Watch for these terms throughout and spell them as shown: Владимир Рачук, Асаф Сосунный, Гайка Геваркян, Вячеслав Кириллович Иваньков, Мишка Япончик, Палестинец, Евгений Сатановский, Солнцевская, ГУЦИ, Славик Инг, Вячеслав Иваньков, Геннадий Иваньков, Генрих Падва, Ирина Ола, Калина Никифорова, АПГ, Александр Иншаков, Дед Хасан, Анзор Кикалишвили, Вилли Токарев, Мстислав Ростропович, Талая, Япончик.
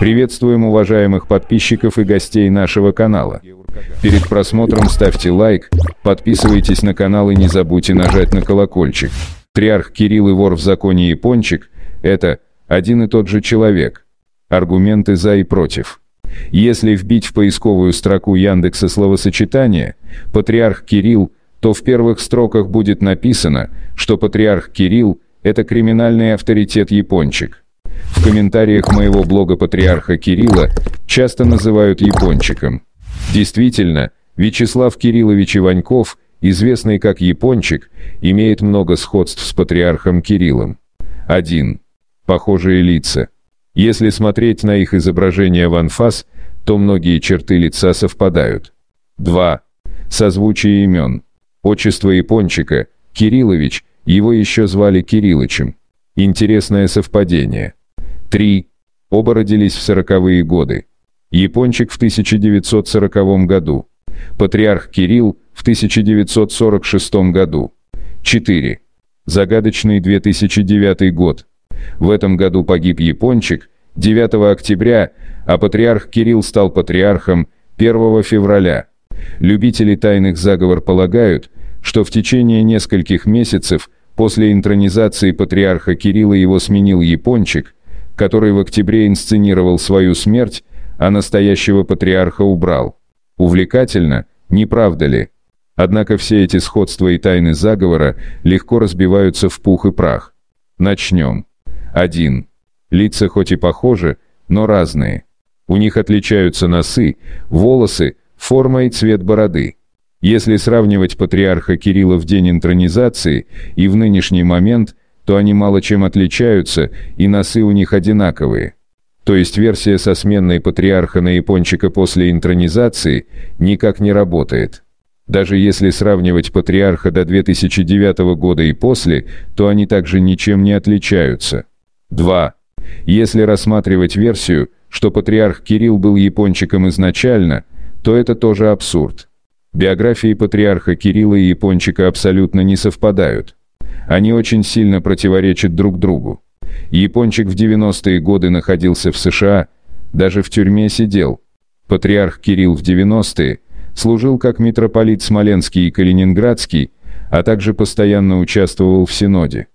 Приветствуем уважаемых подписчиков и гостей нашего канала. Перед просмотром ставьте лайк, подписывайтесь на канал и не забудьте нажать на колокольчик. Патриарх Кирилл и вор в законе Япончик – это один и тот же человек. Аргументы за и против. Если вбить в поисковую строку Яндекса словосочетание «Патриарх Кирилл», то в первых строках будет написано, что Патриарх Кирилл – это криминальный авторитет Япончик. В комментариях моего блога Патриарха Кирилла часто называют Япончиком. Действительно, Вячеслав Кириллович Иваньков, известный как Япончик, имеет много сходств с Патриархом Кириллом. 1. Похожие лица. Если смотреть на их изображения в анфас, то многие черты лица совпадают. 2. Созвучие имен. Отчество Япончика – Кириллович, его еще звали Кириллычем. Интересное совпадение. 3. Оба родились в 40-е годы. Япончик в 1940 году. Патриарх Кирилл в 1946 году. 4. Загадочный 2009 год. В этом году погиб Япончик 9 октября, а Патриарх Кирилл стал патриархом 1 февраля. Любители тайных заговор полагают, что в течение нескольких месяцев после интронизации Патриарха Кирилла его сменил Япончик, который в октябре инсценировал свою смерть, а настоящего патриарха убрал. Увлекательно, не правда ли? Однако все эти сходства и тайны заговора легко разбиваются в пух и прах. Начнем. 1. Лица хоть и похожи, но разные. У них отличаются носы, волосы, форма и цвет бороды. Если сравнивать Патриарха Кирилла в день интронизации и в нынешний момент, то они мало чем отличаются, и носы у них одинаковые. То есть версия со сменой Патриарха на Япончика после интронизации никак не работает. Даже если сравнивать Патриарха до 2009 года и после, то они также ничем не отличаются. 2. Если рассматривать версию, что Патриарх Кирилл был Япончиком изначально, то это тоже абсурд. Биографии Патриарха Кирилла и Япончика абсолютно не совпадают. Они очень сильно противоречат друг другу. Япончик в 90-е годы находился в США, даже в тюрьме сидел. Патриарх Кирилл в 90-е служил как митрополит Смоленский и Калининградский, а также постоянно участвовал в Синоде.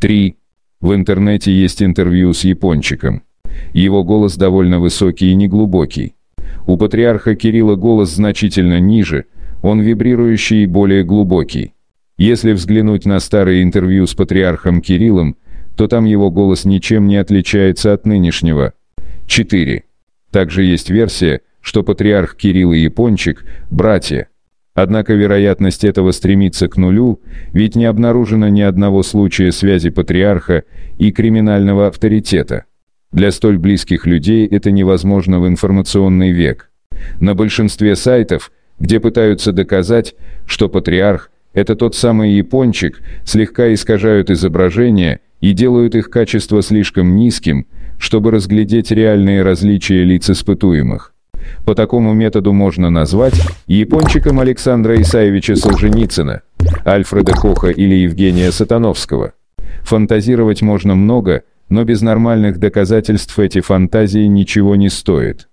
3. В интернете есть интервью с Япончиком. Его голос довольно высокий и неглубокий. У Патриарха Кирилла голос значительно ниже, он вибрирующий и более глубокий. Если взглянуть на старые интервью с Патриархом Кириллом, то там его голос ничем не отличается от нынешнего. 4. Также есть версия, что Патриарх Кирилл и Япончик – братья. Однако вероятность этого стремится к нулю, ведь не обнаружено ни одного случая связи Патриарха и криминального авторитета. Для столь близких людей это невозможно в информационный век. На большинстве сайтов, где пытаются доказать, что Патриарх – это тот самый Япончик, слегка искажают изображения и делают их качество слишком низким, чтобы разглядеть реальные различия лиц испытуемых. По такому методу можно назвать Япончиком Александра Исаевича Солженицына, Альфреда Коха или Евгения Сатановского. Фантазировать можно много, но без нормальных доказательств эти фантазии ничего не стоят.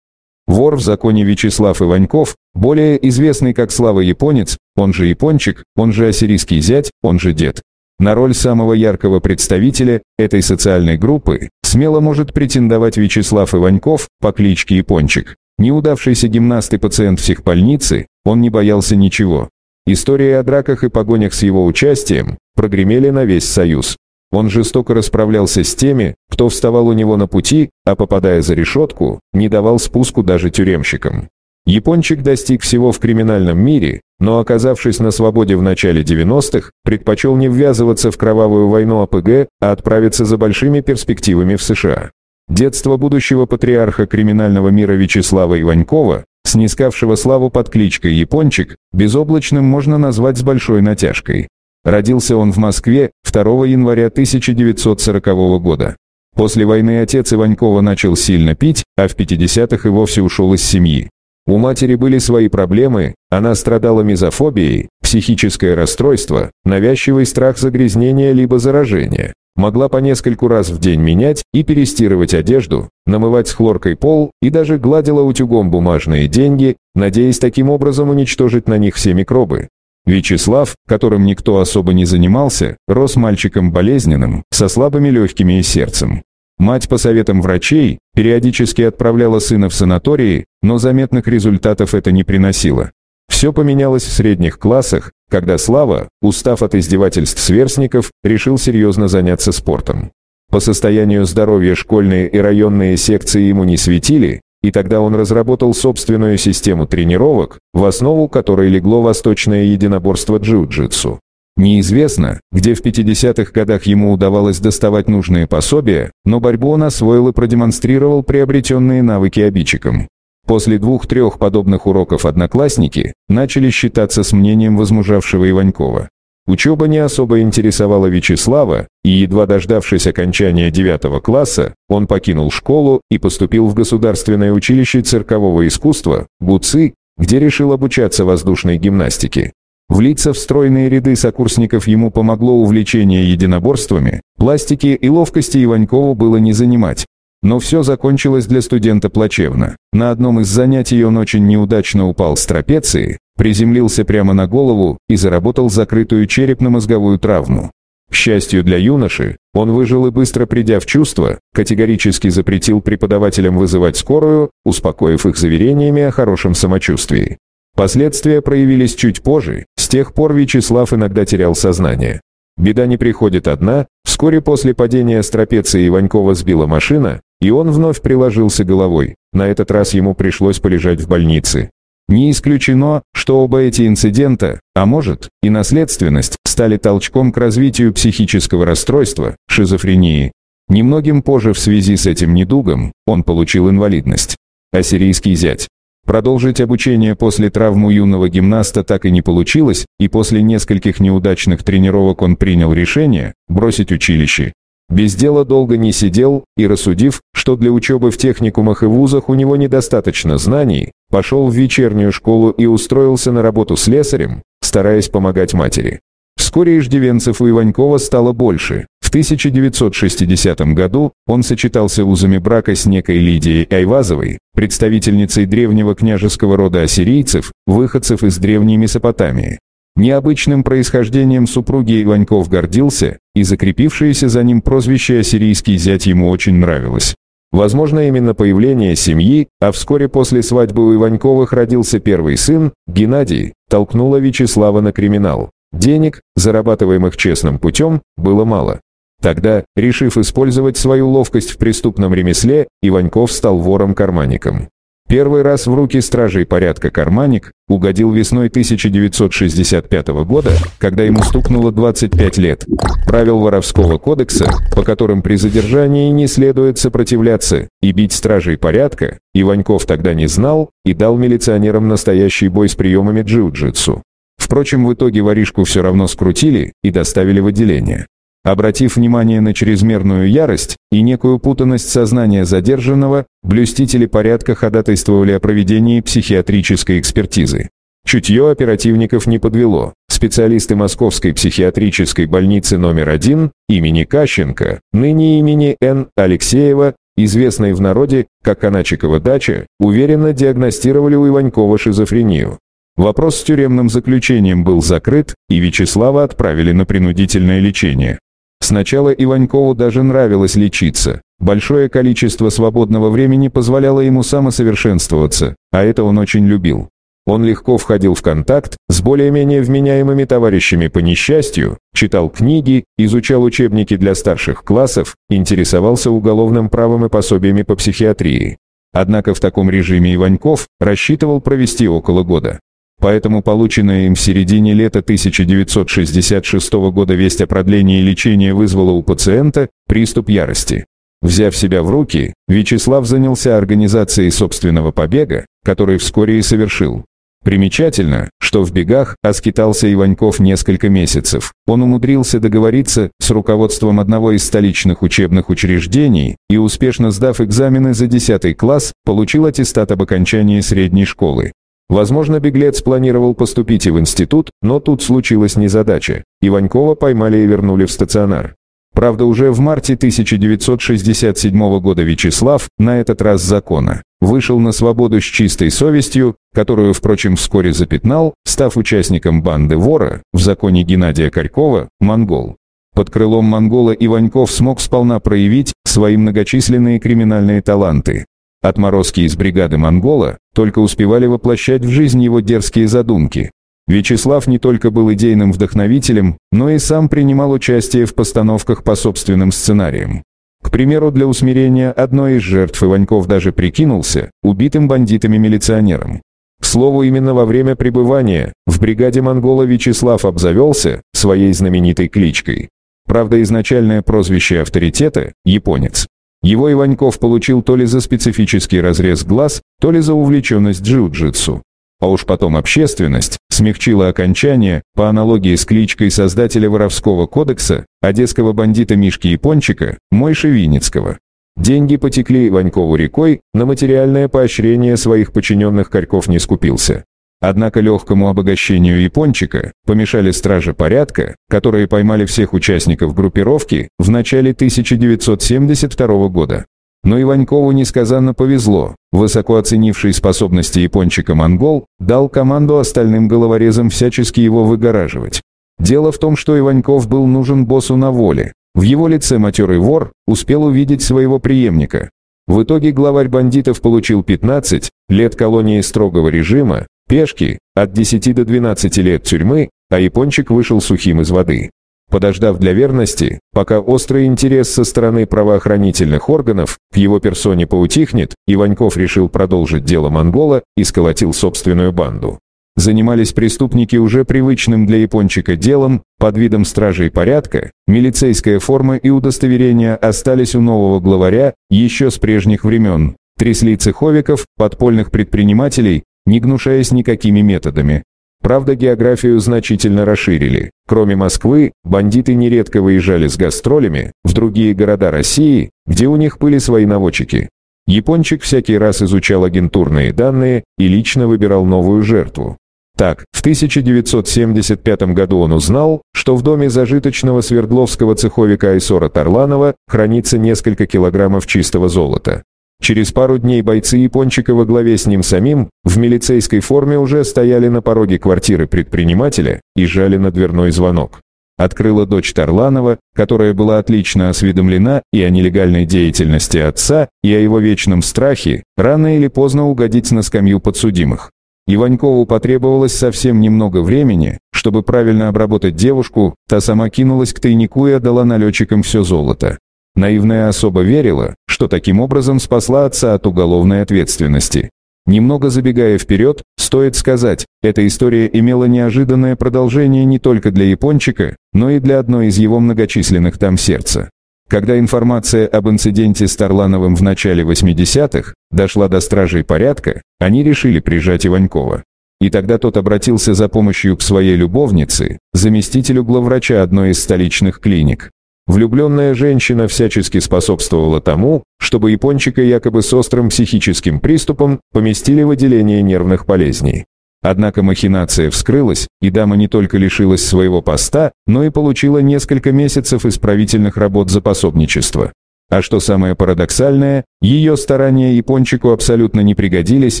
Вор в законе Вячеслав Иваньков, более известный как Слава Японец, он же Япончик, он же ассирийский зять, он же дед, на роль самого яркого представителя этой социальной группы смело может претендовать Вячеслав Иваньков по кличке Япончик. Неудавшийся гимнаст и пациент психбольницы, он не боялся ничего. Истории о драках и погонях с его участием прогремели на весь Союз. Он жестоко расправлялся с теми, кто вставал у него на пути, а попадая за решетку, не давал спуску даже тюремщикам. Япончик достиг всего в криминальном мире, но, оказавшись на свободе в начале 90-х, предпочел не ввязываться в кровавую войну АПГ, а отправиться за большими перспективами в США. Детство будущего патриарха криминального мира Вячеслава Иванькова, снискавшего славу под кличкой Япончик, безоблачным можно назвать с большой натяжкой. Родился он в Москве 2 января 1940 года. После войны отец Иванькова начал сильно пить, а в 50-х и вовсе ушел из семьи. У матери были свои проблемы, она страдала мизофобией, психическое расстройство, навязчивый страх загрязнения либо заражения. Могла по нескольку раз в день менять и перестирывать одежду, намывать с хлоркой пол и даже гладила утюгом бумажные деньги, надеясь таким образом уничтожить на них все микробы. Вячеслав, которым никто особо не занимался, рос мальчиком болезненным, со слабыми легкими и сердцем. Мать по советам врачей периодически отправляла сына в санатории, но заметных результатов это не приносило. Все поменялось в средних классах, когда Слава, устав от издевательств сверстников, решил серьезно заняться спортом. По состоянию здоровья школьные и районные секции ему не светили, и тогда он разработал собственную систему тренировок, в основу которой легло восточное единоборство джиу-джитсу. Неизвестно, где в 50-х годах ему удавалось доставать нужные пособия, но борьбу он освоил и продемонстрировал приобретенные навыки обидчикам. После 2-3 подобных уроков одноклассники начали считаться с мнением возмужавшего Иванькова. Учеба не особо интересовала Вячеслава, и, едва дождавшись окончания 9 класса, он покинул школу и поступил в Государственное училище циркового искусства ГУЦИ, где решил обучаться воздушной гимнастике. Влиться в стройные ряды сокурсников ему помогло увлечение единоборствами, пластики и ловкости Иванькову было не занимать. Но все закончилось для студента плачевно. На одном из занятий он очень неудачно упал с трапеции, приземлился прямо на голову и заработал закрытую черепно-мозговую травму. К счастью для юноши, он выжил и, быстро придя в чувство, категорически запретил преподавателям вызывать скорую, успокоив их заверениями о хорошем самочувствии. Последствия проявились чуть позже, с тех пор Вячеслав иногда терял сознание. Беда не приходит одна, вскоре после падения с трапеции Иванькова сбила машина, и он вновь приложился головой, на этот раз ему пришлось полежать в больнице. Не исключено, что оба эти инцидента, а может, и наследственность, стали толчком к развитию психического расстройства, шизофрении. Немногим позже в связи с этим недугом он получил инвалидность. Ассирийский зять. Продолжить обучение после травмы юного гимнаста так и не получилось, и после нескольких неудачных тренировок он принял решение бросить училище. Без дела долго не сидел, и, рассудив, что для учебы в техникумах и вузах у него недостаточно знаний, пошел в вечернюю школу и устроился на работу слесарем, стараясь помогать матери. Вскоре иждивенцев у Иванькова стало больше. В 1960 году он сочетался узами брака с некой Лидией Айвазовой, представительницей древнего княжеского рода ассирийцев, выходцев из Древней Месопотамии. Необычным происхождением супруги Иваньков гордился, и закрепившееся за ним прозвище «Ассирийский зять» ему очень нравилось. Возможно, именно появление семьи, а вскоре после свадьбы у Иваньковых родился первый сын, Геннадий, толкнуло Вячеслава на криминал. Денег, зарабатываемых честным путем, было мало. Тогда, решив использовать свою ловкость в преступном ремесле, Иваньков стал вором-карманником. Первый раз в руки стражей порядка карманник угодил весной 1965 года, когда ему стукнуло 25 лет. Правил Воровского кодекса, по которым при задержании не следует сопротивляться и бить стражей порядка, Иваньков тогда не знал и дал милиционерам настоящий бой с приемами джиу-джитсу. Впрочем, в итоге воришку все равно скрутили и доставили в отделение. Обратив внимание на чрезмерную ярость и некую путанность сознания задержанного, блюстители порядка ходатайствовали о проведении психиатрической экспертизы. Чутье оперативников не подвело. Специалисты Московской психиатрической больницы номер 1 имени Кащенко, ныне имени Н. Алексеева, известной в народе как Каначикова дача, уверенно диагностировали у Иванькова шизофрению. Вопрос с тюремным заключением был закрыт, и Вячеслава отправили на принудительное лечение. Сначала Иванькову даже нравилось лечиться. Большое количество свободного времени позволяло ему самосовершенствоваться, а это он очень любил. Он легко входил в контакт с более-менее вменяемыми товарищами по несчастью, читал книги, изучал учебники для старших классов, интересовался уголовным правом и пособиями по психиатрии. Однако в таком режиме Иваньков рассчитывал провести около года. Поэтому полученная им в середине лета 1966 года весть о продлении лечения вызвала у пациента приступ ярости. Взяв себя в руки, Вячеслав занялся организацией собственного побега, который вскоре и совершил. Примечательно, что в бегах оскитался Иваньков несколько месяцев. Он умудрился договориться с руководством одного из столичных учебных учреждений и, успешно сдав экзамены за 10 класс, получил аттестат об окончании средней школы. Возможно, беглец планировал поступить и в институт, но тут случилась незадача. Иванькова поймали и вернули в стационар. Правда, уже в марте 1967 года Вячеслав, на этот раз законно, вышел на свободу с чистой совестью, которую, впрочем, вскоре запятнал, став участником банды вора, в законе Геннадия Карькова, «Монгол». Под крылом «Монгола» Иваньков смог сполна проявить свои многочисленные криминальные таланты. Отморозки из бригады «Монгола» только успевали воплощать в жизнь его дерзкие задумки. Вячеслав не только был идейным вдохновителем, но и сам принимал участие в постановках по собственным сценариям. К примеру, для усмирения одной из жертв Иваньков даже прикинулся убитым бандитами-милиционером. К слову, именно во время пребывания в бригаде «Монгола» Вячеслав обзавелся своей знаменитой кличкой. Правда, изначальное прозвище авторитета – «Японец». Его Иваньков получил то ли за специфический разрез глаз, то ли за увлеченность джиу-джитсу. А уж потом общественность смягчила окончание, по аналогии с кличкой создателя воровского кодекса, одесского бандита Мишки Япончика, Мойши Винницкого. Деньги потекли Иванькову рекой, на материальное поощрение своих подчиненных Карьков не скупился. Однако легкому обогащению Япончика помешали стражи порядка, которые поймали всех участников группировки в начале 1972 года. Но Иванькову несказанно повезло, высоко оценивший способности Япончика «Монгол» дал команду остальным головорезам всячески его выгораживать. Дело в том, что Иваньков был нужен боссу на воле, в его лице матерый вор успел увидеть своего преемника. В итоге главарь бандитов получил 15 лет колонии строгого режима, пешки от 10 до 12 лет тюрьмы, а Япончик вышел сухим из воды. Подождав для верности, пока острый интерес со стороны правоохранительных органов к его персоне поутихнет, Иваньков решил продолжить дело «Монгола» и сколотил собственную банду. Занимались преступники уже привычным для Япончика делом, под видом стражей порядка, милицейская форма и удостоверения остались у нового главаря еще с прежних времен, трясли цеховиков, подпольных предпринимателей, не гнушаясь никакими методами. Правда, географию значительно расширили. Кроме Москвы, бандиты нередко выезжали с гастролями в другие города России, где у них были свои наводчики. Япончик всякий раз изучал агентурные данные и лично выбирал новую жертву. Так, в 1975 году он узнал, что в доме зажиточного свердловского цеховика Исаира Тарланова хранится несколько килограммов чистого золота. Через пару дней бойцы Япончика во главе с ним самим в милицейской форме уже стояли на пороге квартиры предпринимателя и жали на дверной звонок. Открыла дочь Тарланова, которая была отлично осведомлена и о нелегальной деятельности отца, и о его вечном страхе рано или поздно угодить на скамью подсудимых. Иванькову потребовалось совсем немного времени, чтобы правильно обработать девушку, та сама кинулась к тайнику и отдала налетчикам все золото. Наивная особа верила, что таким образом спасла отца от уголовной ответственности. Немного забегая вперед, стоит сказать, эта история имела неожиданное продолжение не только для Япончика, но и для одной из его многочисленных там сердца. Когда информация об инциденте с Тарлановым в начале 80-х дошла до стражей порядка, они решили прижать Иванькова. И тогда тот обратился за помощью к своей любовнице, заместителю главврача одной из столичных клиник. Влюбленная женщина всячески способствовала тому, чтобы Япончика якобы с острым психическим приступом поместили в отделение нервных болезней. Однако махинация вскрылась, и дама не только лишилась своего поста, но и получила несколько месяцев исправительных работ за пособничество. А что самое парадоксальное, ее старания Япончику абсолютно не пригодились,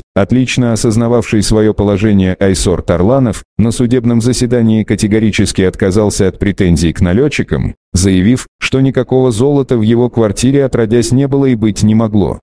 отлично осознававший свое положение Исаир Тарланов на судебном заседании категорически отказался от претензий к налетчикам, заявив, что никакого золота в его квартире отродясь не было и быть не могло.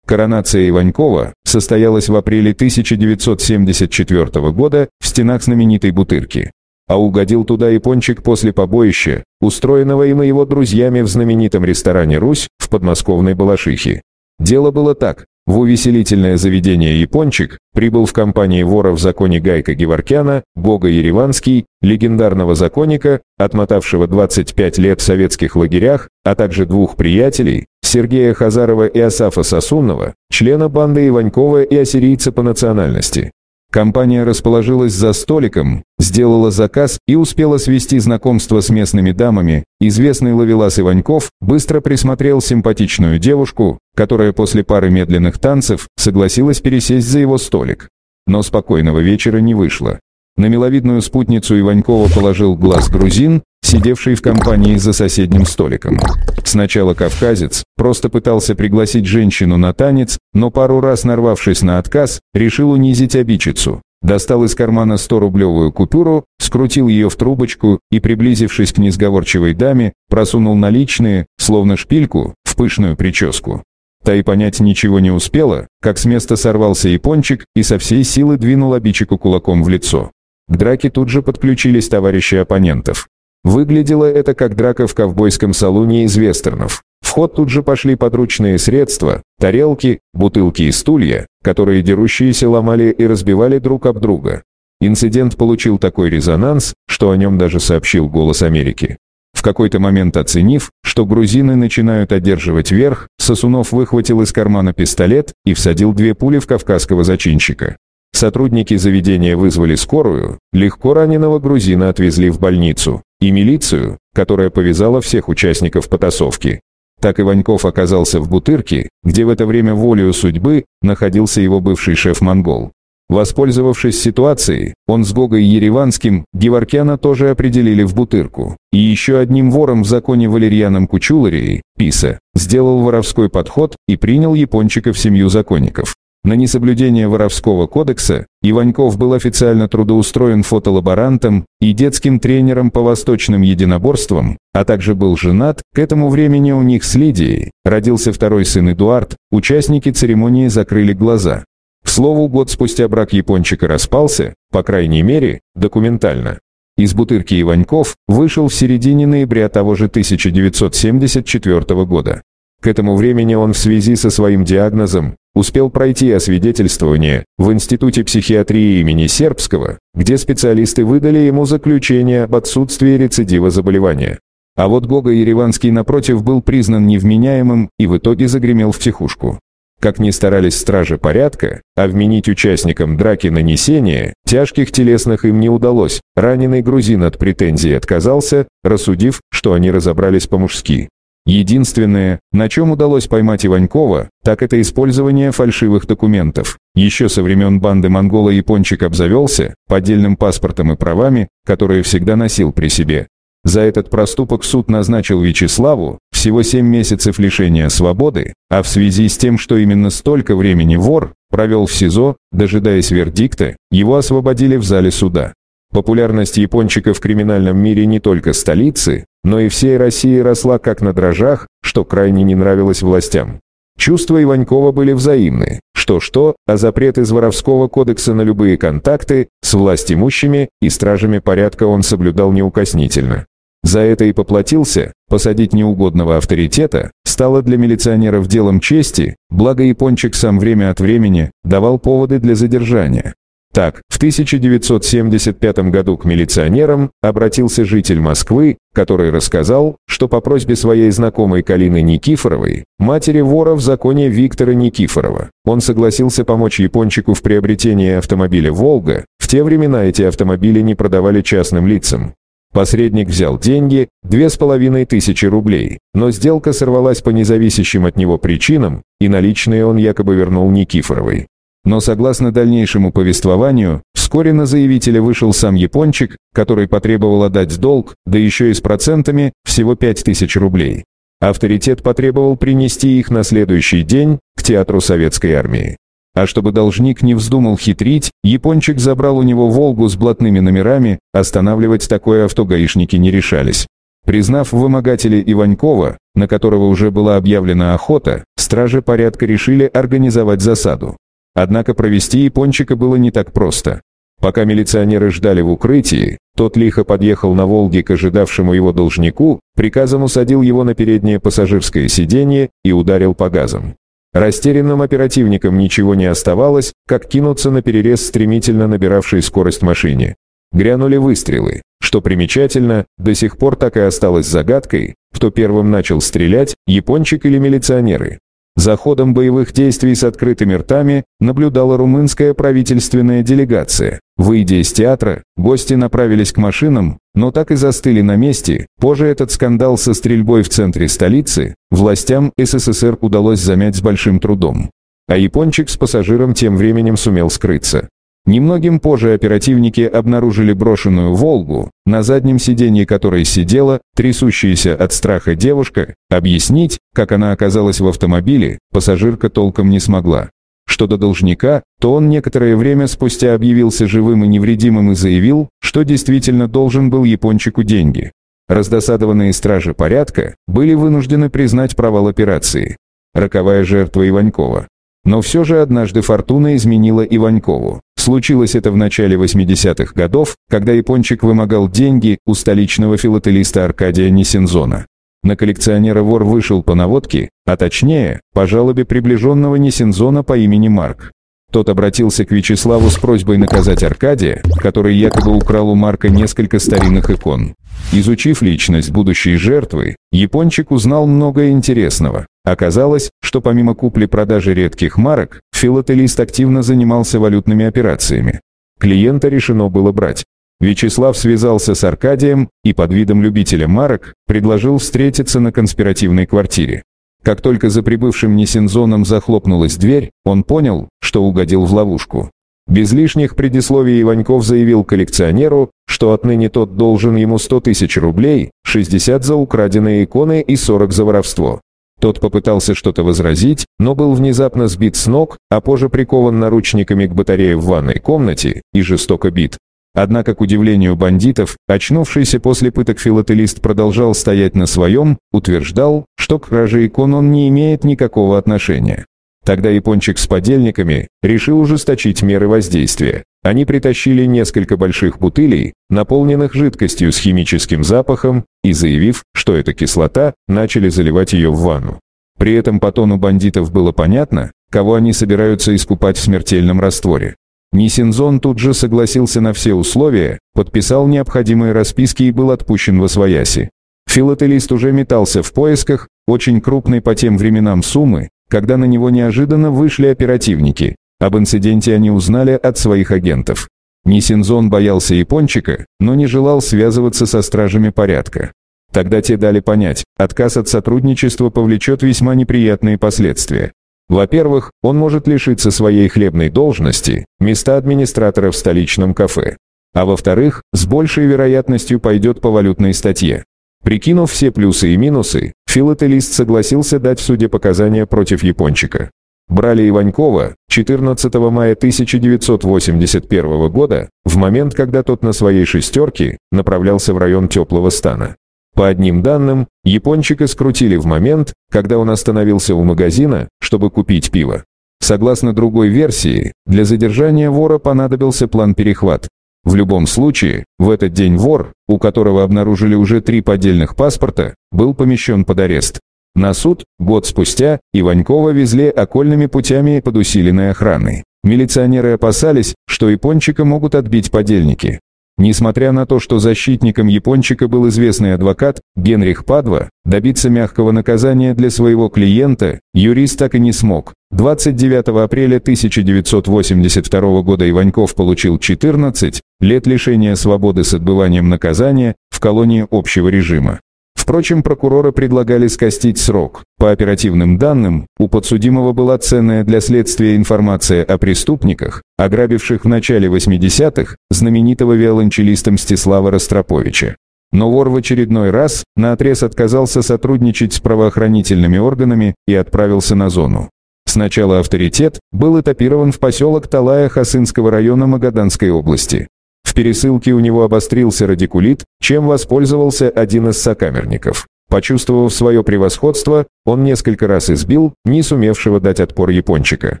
Коронация Иванькова состоялась в апреле 1974 года в стенах знаменитой «Бутырки». А угодил туда Япончик после побоища, устроенного им и его друзьями в знаменитом ресторане «Русь» в подмосковной Балашихе. Дело было так. В увеселительное заведение «Япончик» прибыл в компании вора в законе Гайка Геваркяна, Гога Ереванский, легендарного законника, отмотавшего 25 лет в советских лагерях, а также двух приятелей, Сергея Хазарова и Асафа Сосунного, члена банды Иванькова и ассирийца по национальности. Компания расположилась за столиком, сделала заказ и успела свести знакомство с местными дамами. Известный ловелас Иваньков быстро присмотрел симпатичную девушку, которая после пары медленных танцев согласилась пересесть за его столик. Но спокойного вечера не вышло. На миловидную спутницу Иванькова положил глаз грузин, сидевший в компании за соседним столиком. Сначала кавказец просто пытался пригласить женщину на танец, но пару раз нарвавшись на отказ, решил унизить обидчицу. Достал из кармана 100-рублевую купюру, скрутил ее в трубочку и, приблизившись к несговорчивой даме, просунул наличные, словно шпильку, в пышную прическу. Та и понять ничего не успела, как с места сорвался Япончик и со всей силы двинул обидчику кулаком в лицо. К драке тут же подключились товарищи оппонентов. Выглядело это как драка в ковбойском салуне из вестернов. В ход тут же пошли подручные средства, тарелки, бутылки и стулья, которые дерущиеся ломали и разбивали друг об друга. Инцидент получил такой резонанс, что о нем даже сообщил «Голос Америки». В какой-то момент, оценив, что грузины начинают одерживать верх, Сосунов выхватил из кармана пистолет и всадил 2 пули в кавказского зачинщика. Сотрудники заведения вызвали скорую, легко раненого грузина отвезли в больницу, и милицию, которая повязала всех участников потасовки. Так Иваньков оказался в Бутырке, где в это время волею судьбы находился его бывший шеф-монгол. Воспользовавшись ситуацией, он с Гогой Ереванским Геваркяна тоже определили в Бутырку. И еще одним вором в законе Валерьяном Кучуларии, Писа, сделал воровской подход и принял Япончика в семью законников. На несоблюдение воровского кодекса Иваньков был официально трудоустроен фотолаборантом и детским тренером по восточным единоборствам, а также был женат. К этому времени у них с Лидией родился второй сын Эдуард, участники церемонии закрыли глаза. К слову, год спустя брак Япончика распался, по крайней мере, документально. Из Бутырки Иваньков вышел в середине ноября того же 1974 года. К этому времени он в связи со своим диагнозом успел пройти освидетельствование в Институте психиатрии имени Сербского, где специалисты выдали ему заключение об отсутствии рецидива заболевания. А вот Гога Ереванский, напротив, был признан невменяемым и в итоге загремел в психушку. Как ни старались стражи порядка, а вменить участникам драки нанесение тяжких телесных им не удалось, раненый грузин от претензий отказался, рассудив, что они разобрались по-мужски. Единственное, на чем удалось поймать Иванькова, так это использование фальшивых документов. Еще со времен банды монгола Япончик обзавелся поддельным паспортом и правами, которые всегда носил при себе. За этот проступок суд назначил Вячеславу всего 7 месяцев лишения свободы, а в связи с тем, что именно столько времени вор провел в СИЗО, дожидаясь вердикта, его освободили в зале суда. Популярность Япончика в криминальном мире не только столицы, но и всей России росла как на дрожжах, что крайне не нравилось властям. Чувства Иванькова были взаимны, что-что, а запрет из Воровского кодекса на любые контакты с властимущими и стражами порядка он соблюдал неукоснительно. За это и поплатился, посадить неугодного авторитета стало для милиционеров делом чести, благо Япончик сам время от времени давал поводы для задержания. Так, в 1975 году к милиционерам обратился житель Москвы, который рассказал, что по просьбе своей знакомой Калины Никифоровой, матери вора в законе Виктора Никифорова, он согласился помочь Япончику в приобретении автомобиля «Волга». В те времена эти автомобили не продавали частным лицам. Посредник взял деньги, 2500 рублей, но сделка сорвалась по независящим от него причинам, и наличные он якобы вернул Никифоровой. Но согласно дальнейшему повествованию, вскоре на заявителя вышел сам Япончик, который потребовал отдать долг, да еще и с процентами, всего 5000 рублей. Авторитет потребовал принести их на следующий день к театру Советской Армии. А чтобы должник не вздумал хитрить, Япончик забрал у него «Волгу» с блатными номерами, останавливать такое авто гаишники не решались. Признав вымогателя Иванькова, на которого уже была объявлена охота, стражи порядка решили организовать засаду. Однако провести Япончика было не так просто. Пока милиционеры ждали в укрытии, тот лихо подъехал на «Волге» к ожидавшему его должнику, приказом усадил его на переднее пассажирское сиденье и ударил по газам. Растерянным оперативникам ничего не оставалось, как кинуться на перерез стремительно набиравшей скорость машине. Грянули выстрелы. Что примечательно, до сих пор так и осталось загадкой, кто первым начал стрелять, Япончик или милиционеры. За ходом боевых действий с открытыми ртами наблюдала румынская правительственная делегация. Выйдя из театра, гости направились к машинам, но так и застыли на месте. Позже этот скандал со стрельбой в центре столицы властям СССР удалось замять с большим трудом. А Япончик с пассажиром тем временем сумел скрыться. Немногим позже оперативники обнаружили брошенную «Волгу», на заднем сиденье которой сидела трясущаяся от страха девушка. Объяснить, как она оказалась в автомобиле, пассажирка толком не смогла. Что до должника, то он некоторое время спустя объявился живым и невредимым и заявил, что действительно должен был Япончику деньги. Раздосадованные стражи порядка были вынуждены признать провал операции. Роковая жертва Иванькова. Но все же однажды фортуна изменила Иванькову. Случилось это в начале 80-х годов, когда Япончик вымогал деньги у столичного филателиста Аркадия Нисензона. На коллекционера вор вышел по наводке, а точнее, по жалобе приближенного Нисензона по имени Марк. Тот обратился к Вячеславу с просьбой наказать Аркадия, который якобы украл у Марка несколько старинных икон. Изучив личность будущей жертвы, Япончик узнал много интересного. Оказалось, что помимо купли-продажи редких марок, филателист активно занимался валютными операциями. Клиента решено было брать. Вячеслав связался с Аркадием и под видом любителя марок предложил встретиться на конспиративной квартире. Как только за прибывшим Нисензоном захлопнулась дверь, он понял, что угодил в ловушку. Без лишних предисловий Иваньков заявил коллекционеру, что отныне тот должен ему 100 000 рублей, 60 за украденные иконы и 40 за воровство. Тот попытался что-то возразить, но был внезапно сбит с ног, а позже прикован наручниками к батарее в ванной комнате и жестоко бит. Однако, к удивлению бандитов, очнувшийся после пыток филателист продолжал стоять на своем, утверждал, что к краже икон он не имеет никакого отношения. Тогда Япончик с подельниками решил ужесточить меры воздействия. Они притащили несколько больших бутылей, наполненных жидкостью с химическим запахом, и, заявив, что это кислота, начали заливать ее в ванну. При этом по тону бандитов было понятно, кого они собираются искупать в смертельном растворе. Нисензон тут же согласился на все условия, подписал необходимые расписки и был отпущен восвояси. Филателист уже метался в поисках очень крупной по тем временам суммы, когда на него неожиданно вышли оперативники. Об инциденте они узнали от своих агентов. Нисензон боялся Япончика, но не желал связываться со стражами порядка. Тогда те дали понять, отказ от сотрудничества повлечет весьма неприятные последствия. Во-первых, он может лишиться своей хлебной должности, места администратора в столичном кафе. А во-вторых, с большей вероятностью пойдет по валютной статье. Прикинув все плюсы и минусы, филателист согласился дать в суде показания против Япончика. Брали Иванькова 14 мая 1981 года, в момент, когда тот на своей «шестерке» направлялся в район Теплого Стана. По одним данным, Япончика скрутили в момент, когда он остановился у магазина, чтобы купить пиво. Согласно другой версии, для задержания вора понадобился план-перехват. В любом случае, в этот день вор, у которого обнаружили уже 3 поддельных паспорта, был помещен под арест. На суд, год спустя, Иванькова везли окольными путями и под усиленной охраной. Милиционеры опасались, что Япончика могут отбить подельники. Несмотря на то, что защитником Япончика был известный адвокат Генрих Падва, добиться мягкого наказания для своего клиента юрист так и не смог. 29 апреля 1982 года Иваньков получил 14 лет лишения свободы с отбыванием наказания в колонии общего режима. Впрочем, прокуроры предлагали скостить срок. По оперативным данным, у подсудимого была ценная для следствия информация о преступниках, ограбивших в начале 80-х знаменитого виолончелиста Мстислава Ростроповича. Но вор в очередной раз наотрез отказался сотрудничать с правоохранительными органами и отправился на зону. Сначала авторитет был этапирован в поселок Талая Хасынского района Магаданской области. В пересылке у него обострился радикулит, чем воспользовался один из сокамерников. Почувствовав свое превосходство, он несколько раз избил не сумевшего дать отпор Япончика.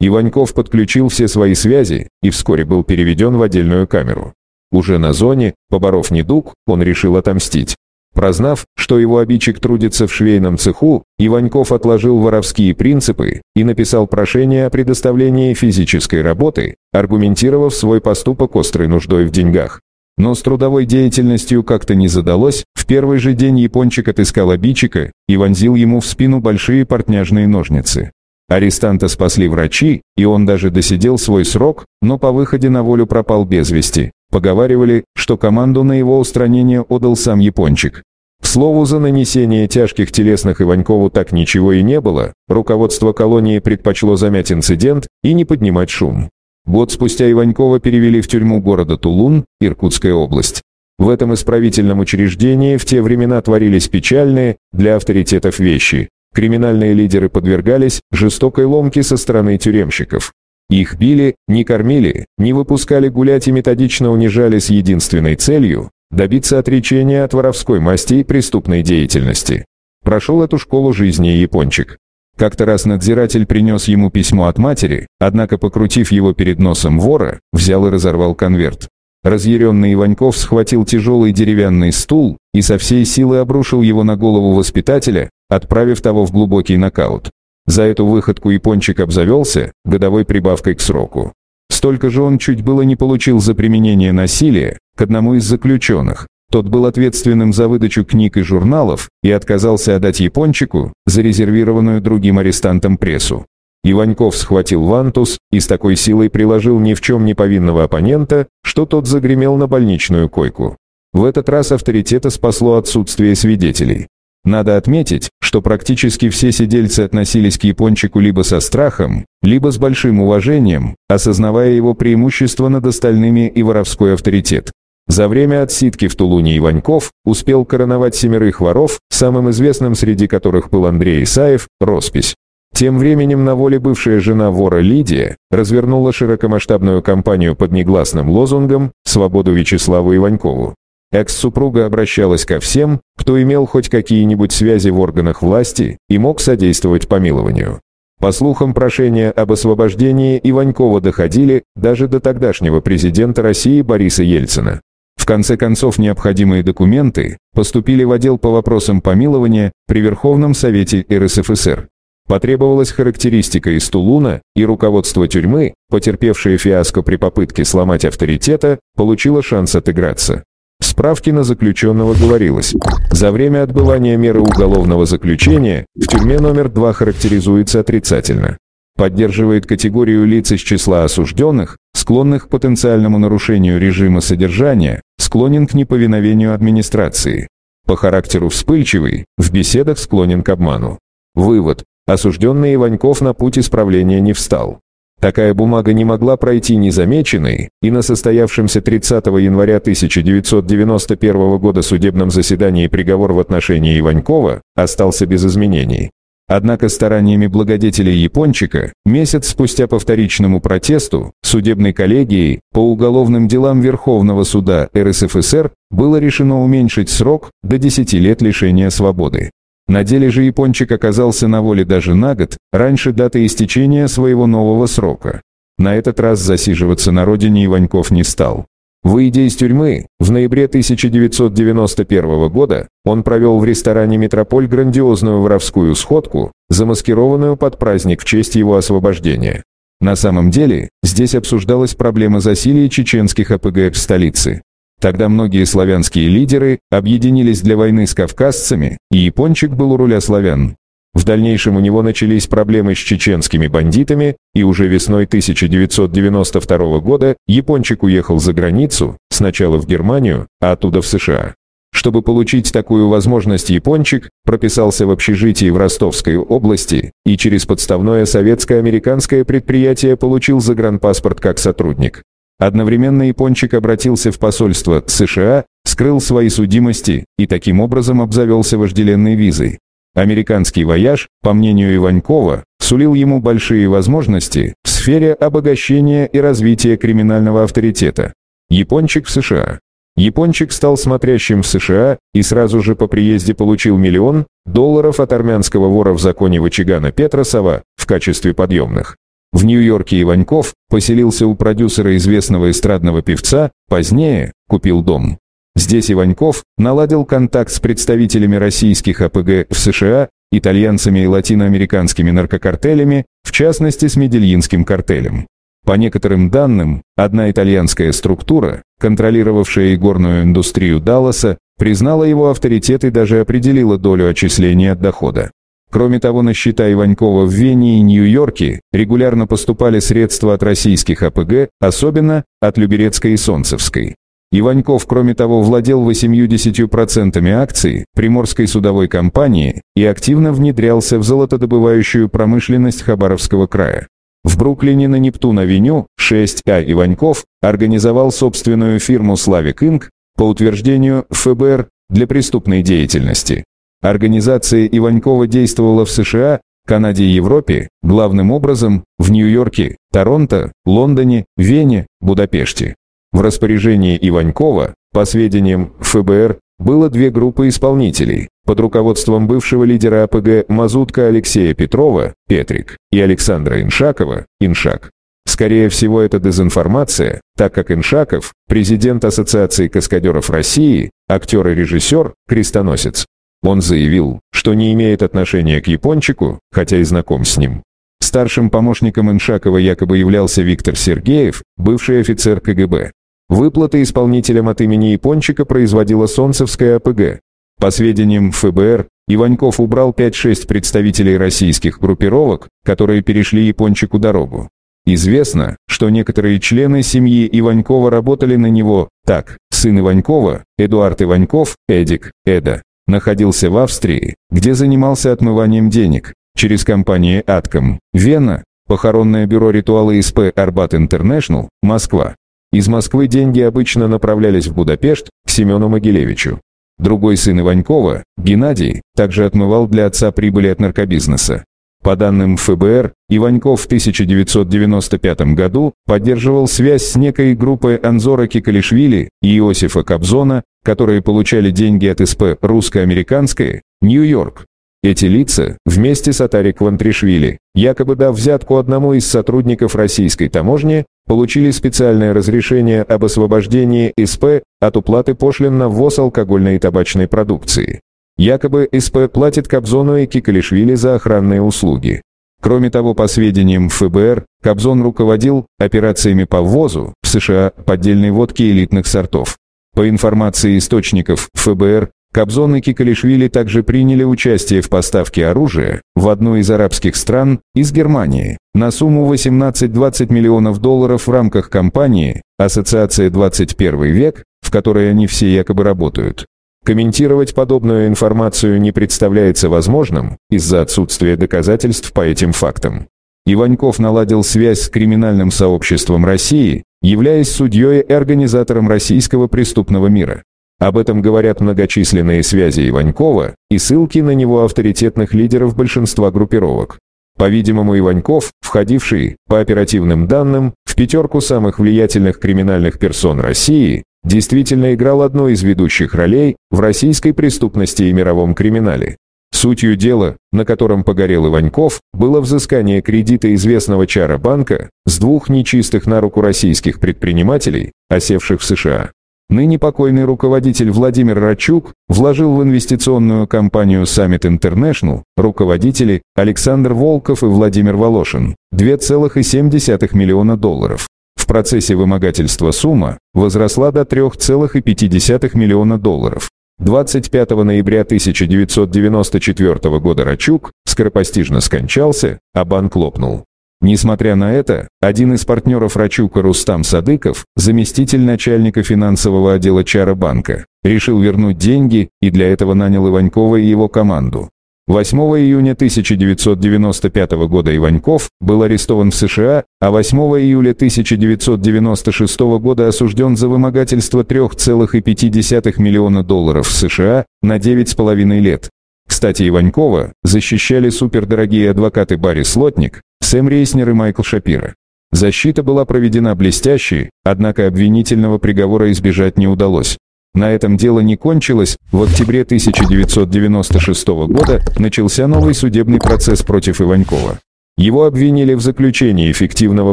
Иваньков подключил все свои связи и вскоре был переведен в отдельную камеру. Уже на зоне, поборов недуг, он решил отомстить. Прознав, что его обидчик трудится в швейном цеху, Иваньков отложил воровские принципы и написал прошение о предоставлении физической работы, аргументировав свой поступок острой нуждой в деньгах. Но с трудовой деятельностью как-то не задалось, в первый же день Япончик отыскал обидчика и вонзил ему в спину большие портняжные ножницы. Арестанта спасли врачи, и он даже досидел свой срок, но по выходе на волю пропал без вести. Поговаривали, что команду на его устранение отдал сам Япончик. К слову, за нанесение тяжких телесных Иванькову так ничего и не было, руководство колонии предпочло замять инцидент и не поднимать шум. Год спустя Иванькова перевели в тюрьму города Тулун, Иркутская область. В этом исправительном учреждении в те времена творились печальные, для авторитетов, вещи. Криминальные лидеры подвергались жестокой ломке со стороны тюремщиков. Их били, не кормили, не выпускали гулять и методично унижали с единственной целью – добиться отречения от воровской масти и преступной деятельности. Прошел эту школу жизни Япончик. Как-то раз надзиратель принес ему письмо от матери, однако, покрутив его перед носом вора, взял и разорвал конверт. Разъяренный Иваньков схватил тяжелый деревянный стул и со всей силы обрушил его на голову воспитателя, отправив того в глубокий нокаут. За эту выходку Япончик обзавелся годовой прибавкой к сроку. Столько же он чуть было не получил за применение насилия к одному из заключенных. Тот был ответственным за выдачу книг и журналов и отказался отдать Япончику зарезервированную другим арестантам прессу. Иваньков схватил вантус и с такой силой приложил ни в чем не повинного оппонента, что тот загремел на больничную койку. В этот раз авторитета спасло отсутствие свидетелей. Надо отметить, что практически все сидельцы относились к Япончику либо со страхом, либо с большим уважением, осознавая его преимущество над остальными и воровской авторитет. За время отсидки в Тулуне Иваньков успел короновать 7 воров, самым известным среди которых был Андрей Исаев, роспись. Тем временем на воле бывшая жена вора Лидия развернула широкомасштабную кампанию под негласным лозунгом «Свободу Вячеславу Иванькову». Экс-супруга обращалась ко всем, кто имел хоть какие-нибудь связи в органах власти и мог содействовать помилованию. По слухам, прошения об освобождении Иванькова доходили даже до тогдашнего президента России Бориса Ельцина. В конце концов, необходимые документы поступили в отдел по вопросам помилования при Верховном Совете РСФСР. Потребовалась характеристика из Тулуна, и руководство тюрьмы, потерпевшее фиаско при попытке сломать авторитета, получило шанс отыграться. В справке на заключенного говорилось: за время отбывания меры уголовного заключения в тюрьме номер 2 характеризуется отрицательно. Поддерживает категорию лиц из числа осужденных, склонных к потенциальному нарушению режима содержания, склонен к неповиновению администрации. По характеру вспыльчивый, в беседах склонен к обману. Вывод. Осужденный Иваньков на путь исправления не встал. Такая бумага не могла пройти незамеченной, и на состоявшемся 30 января 1991 года судебном заседании приговор в отношении Иванькова остался без изменений. Однако стараниями благодетелей Япончика месяц спустя по вторичному протесту судебной коллегией по уголовным делам Верховного суда РСФСР было решено уменьшить срок до 10 лет лишения свободы. На деле же Япончик оказался на воле даже на год раньше даты истечения своего нового срока. На этот раз засиживаться на родине Иваньков не стал. Выйдя из тюрьмы, в ноябре 1991 года он провел в ресторане «Метрополь» грандиозную воровскую сходку, замаскированную под праздник в честь его освобождения. На самом деле, здесь обсуждалась проблема засилия чеченских ОПГ в столице. Тогда многие славянские лидеры объединились для войны с кавказцами, и Япончик был у руля славян. В дальнейшем у него начались проблемы с чеченскими бандитами, и уже весной 1992 года Япончик уехал за границу, сначала в Германию, а оттуда в США. Чтобы получить такую возможность, Япончик прописался в общежитии в Ростовской области и через подставное советско-американское предприятие получил загранпаспорт как сотрудник. Одновременно Япончик обратился в посольство США, скрыл свои судимости и таким образом обзавелся вожделенной визой. Американский вояж, по мнению Иванькова, сулил ему большие возможности в сфере обогащения и развития криминального авторитета. Япончик в США. Япончик стал смотрящим в США и сразу же по приезде получил $1 миллион от армянского вора в законе Вачагана Петросова в качестве подъемных. В Нью-Йорке Иваньков поселился у продюсера известного эстрадного певца, позднее купил дом. Здесь Иваньков наладил контакт с представителями российских ОПГ в США, итальянцами и латиноамериканскими наркокартелями, в частности с Медельинским картелем. По некоторым данным, одна итальянская структура, контролировавшая игорную индустрию Далласа, признала его авторитет и даже определила долю отчисления от дохода. Кроме того, на счета Иванькова в Вене и Нью-Йорке регулярно поступали средства от российских ОПГ, особенно от Люберецкой и Солнцевской. Иваньков, кроме того, владел 80% акций Приморской судовой компании и активно внедрялся в золотодобывающую промышленность Хабаровского края. В Бруклине на Нептун-авеню 6А Иваньков организовал собственную фирму «Славик Инг» по утверждению ФБР для преступной деятельности. Организация Иванькова действовала в США, Канаде и Европе, главным образом в Нью-Йорке, Торонто, Лондоне, Вене, Будапеште. В распоряжении Иванькова, по сведениям ФБР, было две группы исполнителей под руководством бывшего лидера АПГ Мазутка Алексея Петрова, Петрик, и Александра Иншакова, Иншак. Скорее всего, это дезинформация, так как Иншаков, президент Ассоциации каскадеров России, актер и режиссер, крестоносец. Он заявил, что не имеет отношения к Япончику, хотя и знаком с ним. Старшим помощником Иншакова якобы являлся Виктор Сергеев, бывший офицер КГБ. Выплаты исполнителям от имени Япончика производила Солнцевская АПГ. По сведениям ФБР, Иваньков убрал 5-6 представителей российских группировок, которые перешли Япончику дорогу. Известно, что некоторые члены семьи Иванькова работали на него. Так, сын Иванькова, Эдуард Иваньков, Эдик, Эда, находился в Австрии, где занимался отмыванием денег через компании «Атком», Вена, похоронное бюро «Ритуалы» СП «Арбат Интернешнл», Москва. Из Москвы деньги обычно направлялись в Будапешт к Семену Могилевичу. Другой сын Иванькова, Геннадий, также отмывал для отца прибыли от наркобизнеса. По данным ФБР, Иваньков в 1995 году поддерживал связь с некой группой Анзора Кикалишвили и Иосифа Кобзона, которые получали деньги от СП «Русско-американское», Нью-Йорк. Эти лица, вместе с Атари Квантришвили, якобы дав взятку одному из сотрудников российской таможни, получили специальное разрешение об освобождении СП от уплаты пошлин на ввоз алкогольной и табачной продукции. Якобы СП платит Кобзону и Кикалишвили за охранные услуги. Кроме того, по сведениям ФБР, Кобзон руководил операциями по ввозу в США поддельной водки элитных сортов. По информации источников ФБР, Кобзон и Кикалишвили также приняли участие в поставке оружия в одну из арабских стран, из Германии, на сумму 18-20 миллионов долларов в рамках компании «Ассоциация 21 век», в которой они все якобы работают. Комментировать подобную информацию не представляется возможным из-за отсутствия доказательств по этим фактам. Иваньков наладил связь с криминальным сообществом России, являясь судьей и организатором российского преступного мира. Об этом говорят многочисленные связи Иванькова и ссылки на него авторитетных лидеров большинства группировок. По-видимому, Иваньков, входивший, по оперативным данным, в пятерку самых влиятельных криминальных персон России, действительно играл одну из ведущих ролей в российской преступности и мировом криминале. Сутью дела, на котором погорел Иваньков, было взыскание кредита известного чара банка с двух нечистых на руку российских предпринимателей, осевших в США. Ныне покойный руководитель Владимир Рачук вложил в инвестиционную компанию Summit International, руководители Александр Волков и Владимир Волошин, 2,7 миллиона долларов. В процессе вымогательства сумма возросла до 3,5 миллиона долларов. 25 ноября 1994 года Рачук скоропостижно скончался, а банк лопнул. Несмотря на это, один из партнеров Рачука Рустам Садыков, заместитель начальника финансового отдела чара банка, решил вернуть деньги и для этого нанял Иванькова и его команду. 8 июня 1995 года Иваньков был арестован в США, а 8 июля 1996 года осужден за вымогательство 3,5 миллиона долларов в США на 9,5 лет. Кстати, Иванькова защищали супердорогие адвокаты Барри Слотник, Сэм Рейснер и Майкл Шапиро. Защита была проведена блестяще, однако обвинительного приговора избежать не удалось. На этом дело не кончилось, в октябре 1996 года начался новый судебный процесс против Иванькова. Его обвинили в заключении фиктивного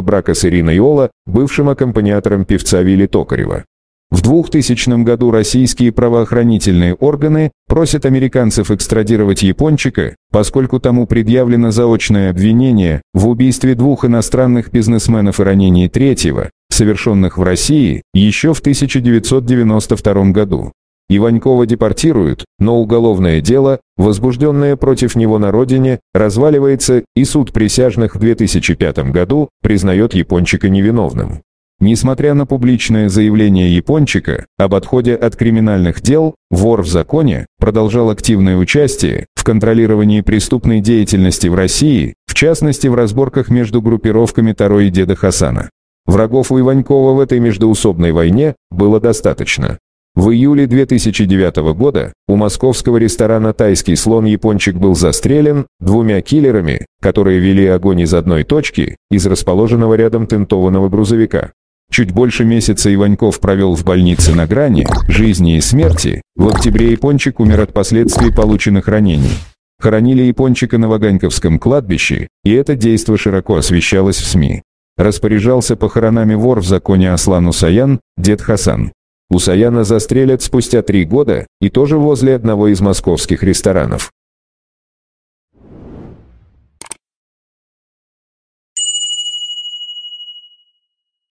брака с Ириной Ола, бывшим аккомпаниатором певца Вилли Токарева. В 2000 году российские правоохранительные органы просят американцев экстрадировать Япончика, поскольку тому предъявлено заочное обвинение в убийстве двух иностранных бизнесменов и ранении третьего, совершенных в России еще в 1992 году. Иванькова депортируют, но уголовное дело, возбужденное против него на родине, разваливается, и суд присяжных в 2005 году признает Япончика невиновным. Несмотря на публичное заявление Япончика об отходе от криминальных дел, вор в законе продолжал активное участие в контролировании преступной деятельности в России, в частности в разборках между группировками Таро и Деда Хасана. Врагов у Иванькова в этой междоусобной войне было достаточно. В июле 2009 года у московского ресторана «Тайский слон» Япончик был застрелен двумя киллерами, которые вели огонь из одной точки, из расположенного рядом тентованного грузовика. Чуть больше месяца Иваньков провел в больнице на грани жизни и смерти. В октябре Япончик умер от последствий полученных ранений. Хоронили Япончика на Ваганьковском кладбище, и это действо широко освещалось в СМИ. Распоряжался похоронами вор в законе Аслан Усаян, Дед Хасан. Усаяна застрелят спустя 3 года, и тоже возле одного из московских ресторанов.